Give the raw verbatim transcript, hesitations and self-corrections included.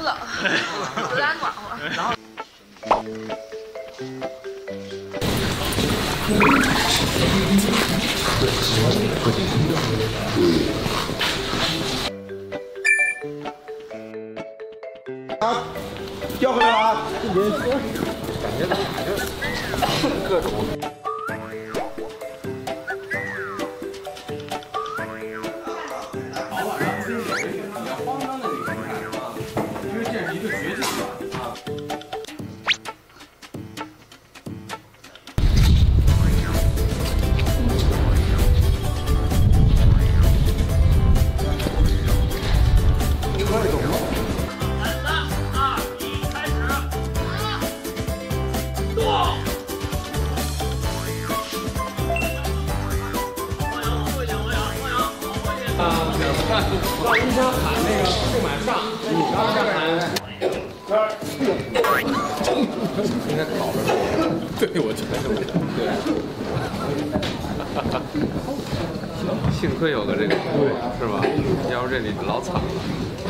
不冷，我家暖和。然后。啊，要回来了啊！感觉各种。 老医生喊那个不买上，你要是喊，应该考着呢。对，我觉得是。对。幸亏有个这个，对，是吧？要不这里老惨了。